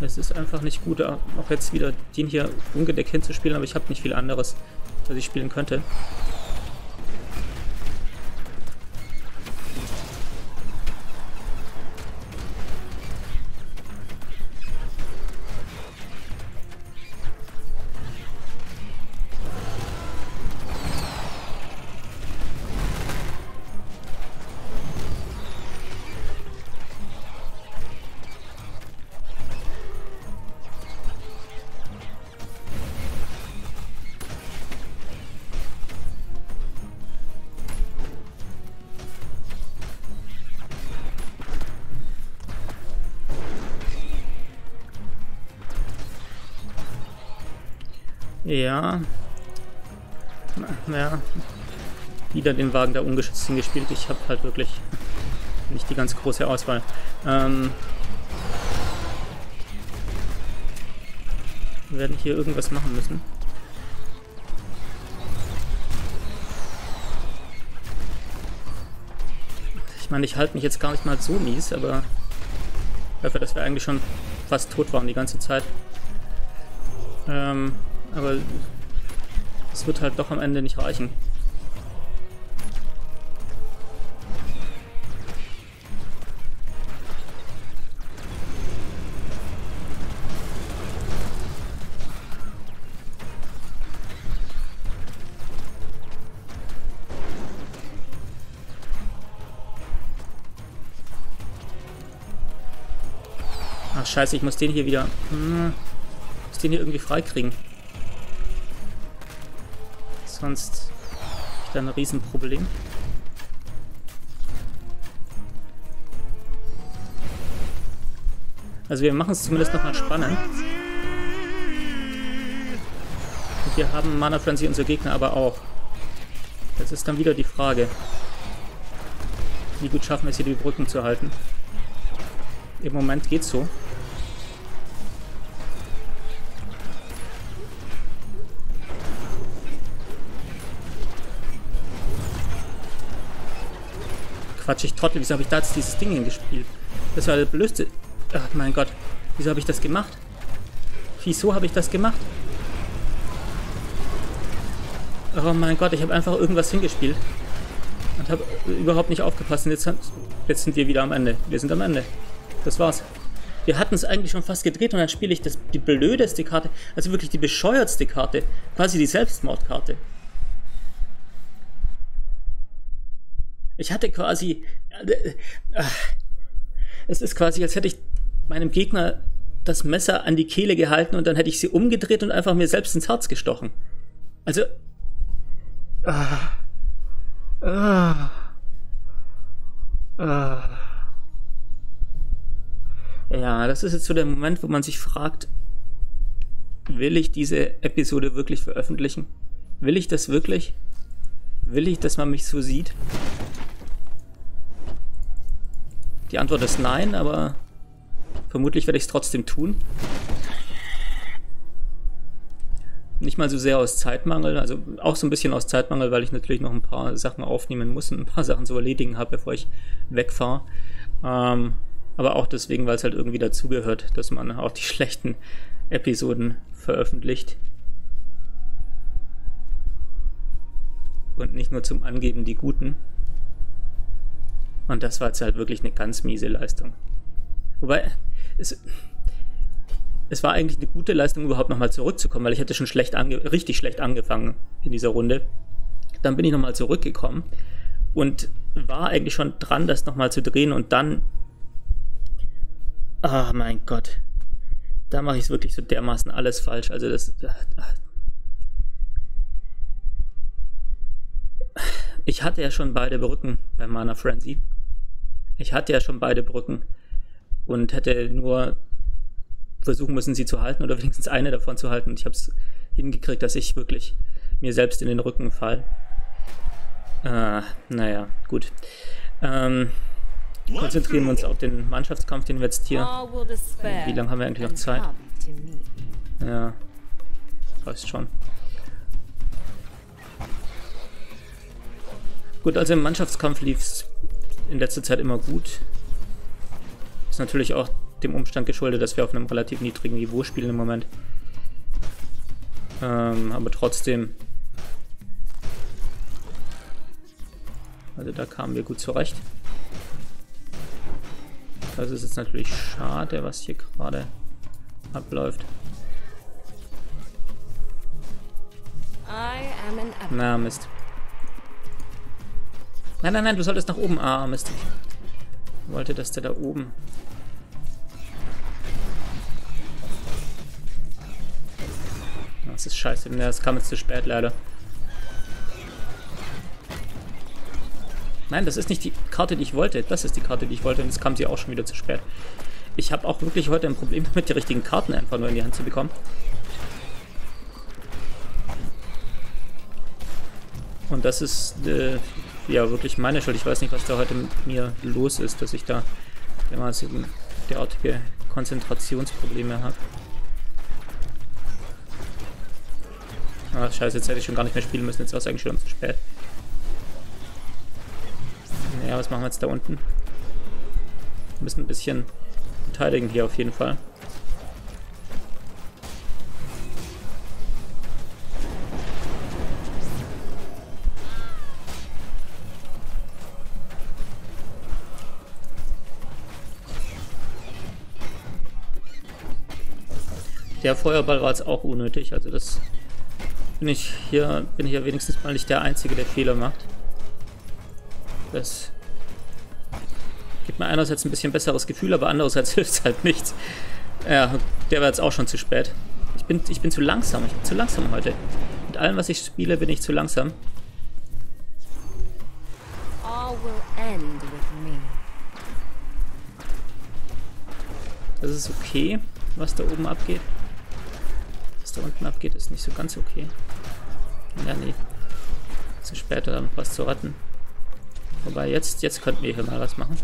Es ist einfach nicht gut, auch jetzt wieder den hier ungedeckt hinzuspielen, aber ich habe nicht viel anderes, was ich spielen könnte. Ja. Ja. Wieder den Wagen da ungeschützt hingespielt. Ich habe halt wirklich nicht die ganz große Auswahl. Ähm, wir werden hier irgendwas machen müssen. Ich meine, ich halte mich jetzt gar nicht mal so mies, aber dafür, dass wir eigentlich schon fast tot waren die ganze Zeit. Ähm... Aber es wird halt doch am Ende nicht reichen. scheiße, ich muss den hier wieder... Hm, muss den hier irgendwie freikriegen. Sonst hab ich da ein Riesenproblem. Also wir machen es zumindest nochmal spannend. Und wir haben Mana Frenzy, unser Gegner aber auch. Das ist dann wieder die Frage. Wie gut schaffen wir es hier, die Brücken zu halten? Im Moment geht's so. Quatsch, ich trottel. Wieso habe ich da jetzt dieses Ding hingespielt? Das war der Blödsinn. Ach mein Gott, wieso habe ich das gemacht? Wieso habe ich das gemacht? Oh mein Gott, ich habe einfach irgendwas hingespielt. Und habe überhaupt nicht aufgepasst. Und jetzt, jetzt sind wir wieder am Ende. Wir sind am Ende. Das war's. Wir hatten es eigentlich schon fast gedreht und dann spiele ich das, die blödeste Karte. Also wirklich die bescheuertste Karte. Quasi die Selbstmordkarte. Ich hatte quasi... Es ist quasi, als hätte ich meinem Gegner das Messer an die Kehle gehalten und dann hätte ich sie umgedreht und einfach mir selbst ins Herz gestochen. Also... Ah, ah, ah. Ja, das ist jetzt so der Moment, wo man sich fragt, will ich diese Episode wirklich veröffentlichen? Will ich das wirklich? Will ich, dass man mich so sieht? Die Antwort ist nein, aber vermutlich werde ich es trotzdem tun. Nicht mal so sehr aus Zeitmangel, also auch so ein bisschen aus Zeitmangel, weil ich natürlich noch ein paar Sachen aufnehmen muss und ein paar Sachen zu erledigen habe, bevor ich wegfahre. Ähm, aber auch deswegen, weil es halt irgendwie dazugehört, dass man auch die schlechten Episoden veröffentlicht. Und nicht nur zum Angeben die guten. Und das war jetzt halt wirklich eine ganz miese Leistung. Wobei, es... Es war eigentlich eine gute Leistung, überhaupt nochmal zurückzukommen, weil ich hatte schon schlecht ange richtig schlecht angefangen in dieser Runde. Dann bin ich nochmal zurückgekommen und war eigentlich schon dran, das nochmal zu drehen und dann... Ah, oh mein Gott. Da mache ich es wirklich so dermaßen alles falsch. Also das... Ich hatte ja schon beide Brücken bei Mana Frenzy. Ich hatte ja schon beide Brücken und hätte nur... versuchen müssen, sie zu halten oder wenigstens eine davon zu halten. Und ich habe es hingekriegt, dass ich wirklich mir selbst in den Rücken fall. Äh, naja, gut. Ähm, konzentrieren wir uns auf den Mannschaftskampf, den wir jetzt hier... Wie lange haben wir eigentlich noch Zeit? Ja, reicht schon. Gut, also im Mannschaftskampf lief es in letzter Zeit immer gut. Ist natürlich auch dem Umstand geschuldet, dass wir auf einem relativ niedrigen Niveau spielen im Moment. Ähm, aber trotzdem... Also da kamen wir gut zurecht. Das ist jetzt natürlich schade, was hier gerade abläuft. Na, Mist. Nein, nein, nein, du solltest nach oben. Ah, Mist. Ich wollte, dass der da oben... Das ist scheiße, das kam jetzt zu spät, leider. Nein, das ist nicht die Karte, die ich wollte. Das ist die Karte, die ich wollte und jetzt kam sie auch schon wieder zu spät. Ich habe auch wirklich heute ein Problem damit, die richtigen Karten einfach nur in die Hand zu bekommen. Und das ist äh, ja wirklich meine Schuld. Ich weiß nicht, was da heute mit mir los ist, dass ich da dermaßen derartige Konzentrationsprobleme habe. Ah, scheiße, jetzt hätte ich schon gar nicht mehr spielen müssen. Jetzt war es eigentlich schon zu spät. Naja, was machen wir jetzt da unten? Wir müssen ein bisschen verteidigen hier auf jeden Fall. Der Feuerball war jetzt auch unnötig, also das... Bin ich hier, bin ich ja wenigstens mal nicht der Einzige, der Fehler macht. Das gibt mir einerseits ein bisschen besseres Gefühl, aber andererseits hilft es halt nichts. Ja, der war jetzt auch schon zu spät. Ich bin, ich bin zu langsam. Ich bin zu langsam heute. Mit allem, was ich spiele, bin ich zu langsam. Das ist okay, was da oben abgeht. Was da unten abgeht, ist nicht so ganz okay. Ja, nee. Zu spät, da noch was zu retten. Wobei, jetzt, jetzt könnten wir hier mal was machen.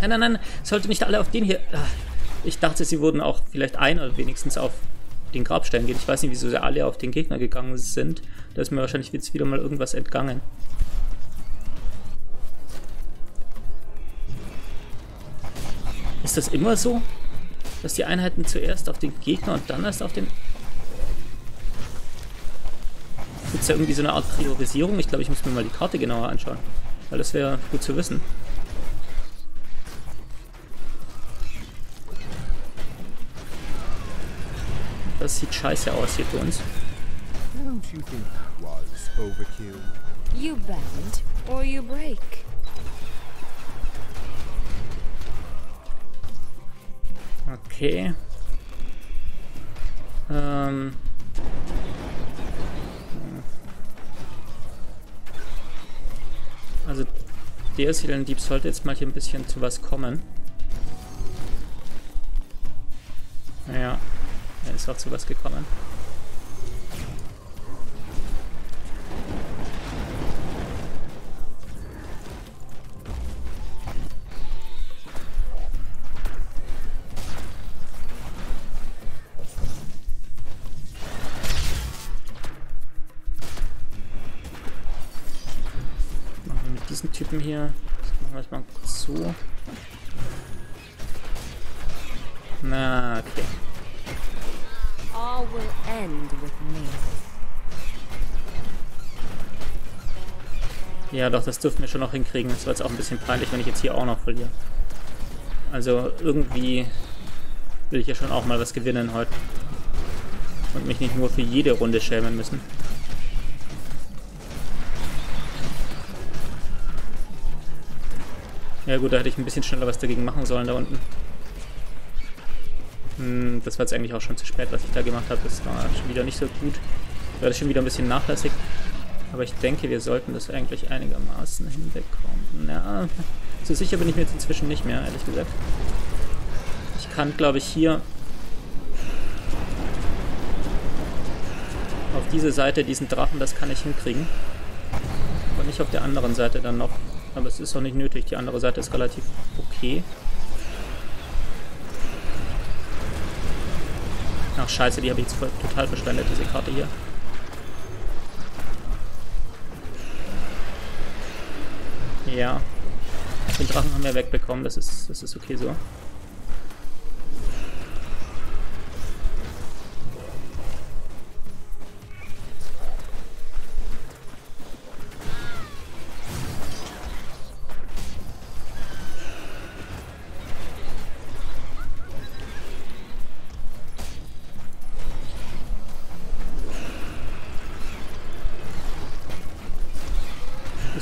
Nein, nein, nein, sollte nicht alle auf den hier... Ich dachte, sie wurden auch vielleicht ein oder wenigstens auf den Grabstein gehen. Ich weiß nicht, wieso sie alle auf den Gegner gegangen sind. Da ist mir wahrscheinlich jetzt wieder mal irgendwas entgangen. Ist das immer so, dass die Einheiten zuerst auf den Gegner und dann erst auf den... Gibt es da irgendwie so eine Art Priorisierung? Ich glaube, ich muss mir mal die Karte genauer anschauen, weil das wäre gut zu wissen. Das sieht scheiße aus hier für uns. Okay. Ähm... Also, der Seelendieb sollte jetzt mal hier ein bisschen zu was kommen. Naja, er ist auch zu was gekommen. Diesen Typen hier. Das machen wir jetzt mal kurz so. Na, okay. All will end with me. Ja, doch, das dürften wir schon noch hinkriegen. Das war jetzt auch ein bisschen peinlich, wenn ich jetzt hier auch noch verliere. Also irgendwie will ich ja schon auch mal was gewinnen heute. Und mich nicht nur für jede Runde schämen müssen. Ja gut, da hätte ich ein bisschen schneller was dagegen machen sollen da unten. Hm, das war jetzt eigentlich auch schon zu spät, was ich da gemacht habe. Das war schon wieder nicht so gut. Da war das schon wieder ein bisschen nachlässig. Aber ich denke, wir sollten das eigentlich einigermaßen hinwegkommen. Ja, so sicher bin ich mir jetzt inzwischen nicht mehr, ehrlich gesagt. Ich kann, glaube ich, hier auf diese Seite diesen Drachen, das kann ich hinkriegen. Aber nicht auf der anderen Seite dann noch. Aber es ist auch nicht nötig, die andere Seite ist relativ okay. Ach scheiße, die habe ich jetzt voll, total verschwendet, diese Karte hier. Ja. Den Drachen haben wir wegbekommen, das ist, das ist okay so.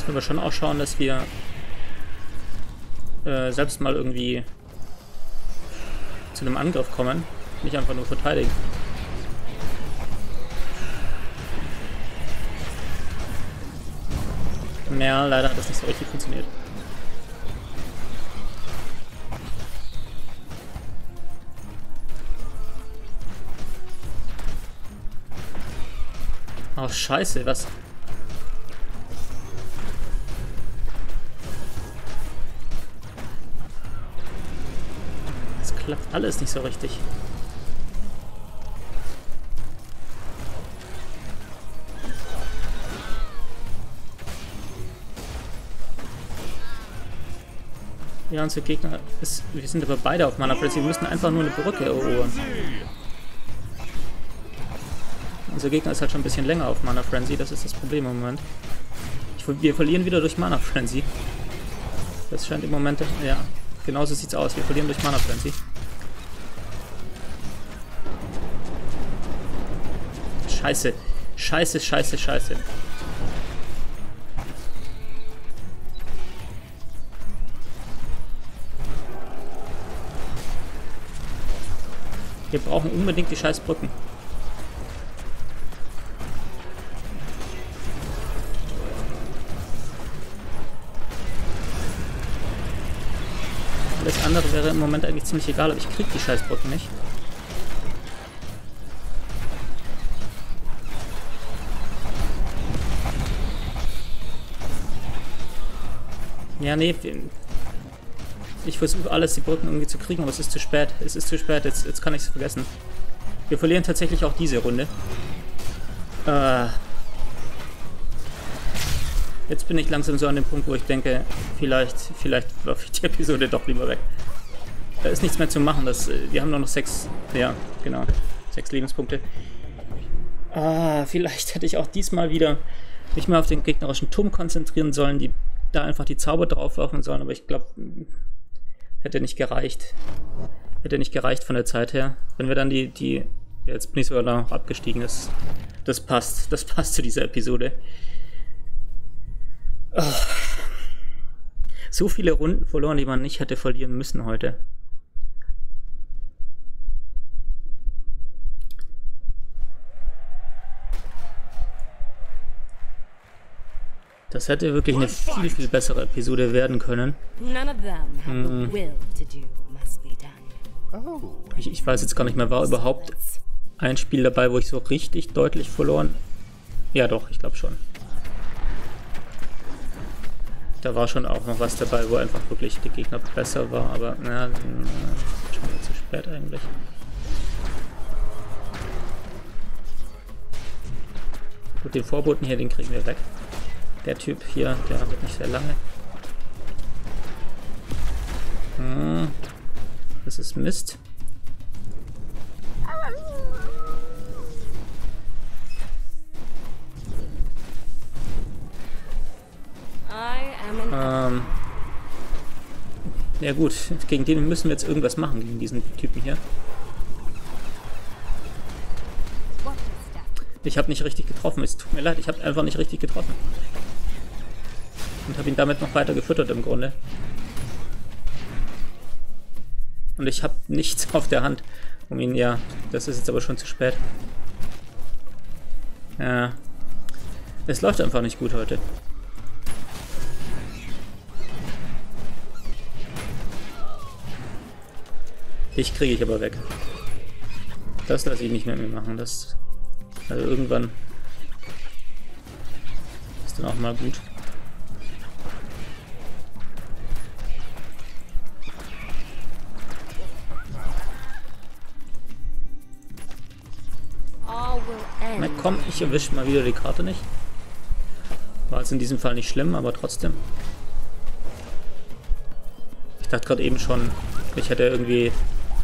Wir schon auch schauen, dass wir äh, selbst mal irgendwie zu einem Angriff kommen, nicht einfach nur verteidigen. Ja, leider hat das nicht so richtig funktioniert. Oh, scheiße, was... Klappt alles nicht so richtig. Ja, unser Gegner ist... Wir sind aber beide auf Mana-Platz. Wir müssen einfach nur eine Brücke erobern. Unser Gegner ist halt schon ein bisschen länger auf Mana Frenzy. Das ist das Problem im Moment. Ich, wir verlieren wieder durch Mana Frenzy. Das scheint im Moment... Ja, genauso sieht's aus. Wir verlieren durch Mana Frenzy. Scheiße, scheiße, scheiße, scheiße. Wir brauchen unbedingt die scheiß Brücken. Alles andere wäre im Moment eigentlich ziemlich egal, aber ich krieg die scheiß Brücken nicht. Ja, nee, ich versuche alles, die Brücken irgendwie zu kriegen, aber es ist zu spät. Es ist zu spät, jetzt, jetzt kann ich es vergessen. Wir verlieren tatsächlich auch diese Runde. Äh, jetzt bin ich langsam so an dem Punkt, wo ich denke, vielleicht, vielleicht werfe ich die Episode doch lieber weg. Da ist nichts mehr zu machen, das, wir haben nur noch sechs, ja, genau, sechs Lebenspunkte. Ah, vielleicht hätte ich auch diesmal wieder mich mal auf den gegnerischen Turm konzentrieren sollen, die da einfach die Zauber drauf werfen sollen, aber ich glaube, hätte nicht gereicht. Hätte nicht gereicht von der Zeit her. Wenn wir dann die, die, jetzt bin ich sogar noch abgestiegen, das, das passt, das passt zu dieser Episode. Oh. So viele Runden verloren, die man nicht hätte verlieren müssen heute. Das hätte wirklich eine viel, viel bessere Episode werden können. Hm. Ich, ich weiß jetzt gar nicht mehr, war überhaupt ein Spiel dabei, wo ich so richtig deutlich verloren... Ja doch, ich glaube schon. Da war schon auch noch was dabei, wo einfach wirklich der Gegner besser war, aber na, na schon wieder zu spät eigentlich. Gut, den Vorboten hier, den kriegen wir weg. Der Typ hier, der wird nicht sehr lange. Hm, das ist Mist. Ähm, ja gut, gegen den müssen wir jetzt irgendwas machen, gegen diesen Typen hier. Ich habe nicht richtig getroffen, es tut mir leid, ich habe einfach nicht richtig getroffen. Und habe ihn damit noch weiter gefüttert im Grunde. Und ich habe nichts auf der Hand, um ihn, ja, das ist jetzt aber schon zu spät. Ja, es läuft einfach nicht gut heute. Dich kriege ich aber weg. Das lasse ich nicht mehr mit mir machen, das, also irgendwann ist dann auch mal gut. Na komm, ich erwische mal wieder die Karte nicht. War jetzt in diesem Fall nicht schlimm, aber trotzdem. Ich dachte gerade eben schon, ich hätte irgendwie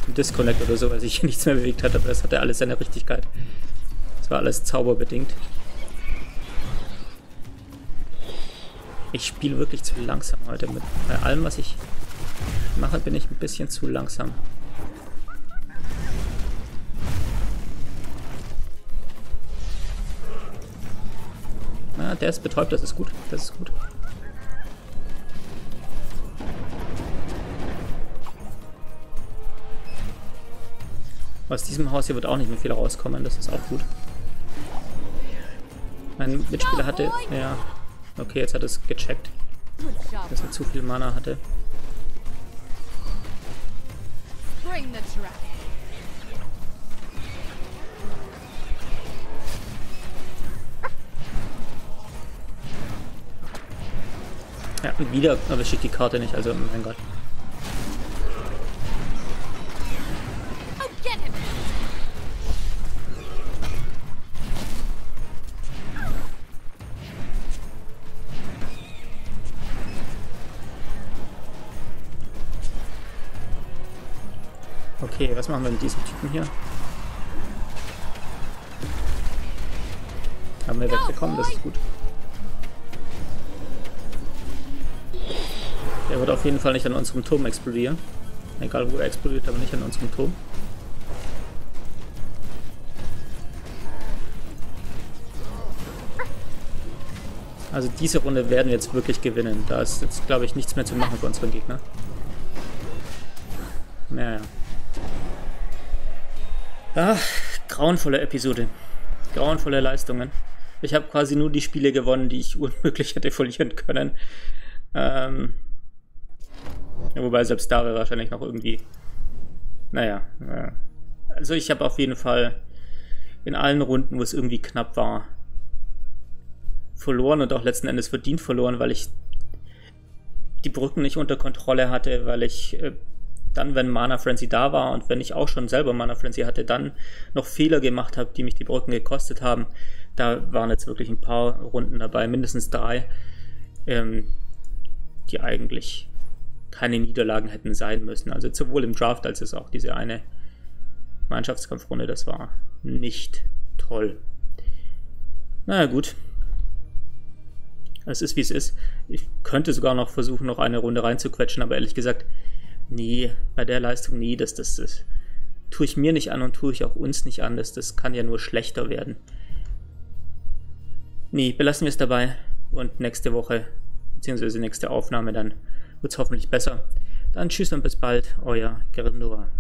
einen Disconnect oder so, weil sich hier nichts mehr bewegt hat, aber das hatte alles seine Richtigkeit. Das war alles zauberbedingt. Ich spiele wirklich zu langsam heute. Mit, bei allem, was ich mache, bin ich ein bisschen zu langsam. Na, der ist betäubt, das ist gut, das ist gut. Aus diesem Haus hier wird auch nicht mehr viel rauskommen, das ist auch gut. Mein Mitspieler hatte... ja... okay, jetzt hat es gecheckt, dass er zu viel Mana hatte. Ja, und wieder erwische ich die Karte nicht, also mein Gott. Okay, was machen wir mit diesem Typen hier? Haben wir wegbekommen, das ist gut. Der wird auf jeden Fall nicht an unserem Turm explodieren. Egal wo er explodiert, aber nicht an unserem Turm. Also diese Runde werden wir jetzt wirklich gewinnen. Da ist jetzt, glaube ich, nichts mehr zu machen für unseren Gegner. Naja. Ach, grauenvolle Episode. Grauenvolle Leistungen. Ich habe quasi nur die Spiele gewonnen, die ich unmöglich hätte verlieren können. Ähm, wobei selbst da wäre wahrscheinlich noch irgendwie... Naja. Ja. Also ich habe auf jeden Fall in allen Runden, wo es irgendwie knapp war, verloren und auch letzten Endes verdient verloren, weil ich die Brücken nicht unter Kontrolle hatte, weil ich äh, dann, wenn Mana Frenzy da war und wenn ich auch schon selber Mana Frenzy hatte, dann noch Fehler gemacht habe, die mich die Brücken gekostet haben. Da waren jetzt wirklich ein paar Runden dabei, mindestens drei, ähm, die eigentlich keine Niederlagen hätten sein müssen. Also sowohl im Draft als es auch diese eine Mannschaftskampfrunde, das war nicht toll. Naja gut, es ist wie es ist. Ich könnte sogar noch versuchen, noch eine Runde reinzuquetschen, aber ehrlich gesagt, nee, bei der Leistung nie, das, das, das tue ich mir nicht an und tue ich auch uns nicht an, das, das kann ja nur schlechter werden. Nee, belassen wir es dabei und nächste Woche, beziehungsweise nächste Aufnahme, dann wird es hoffentlich besser. Dann tschüss und bis bald, euer Grimmdor.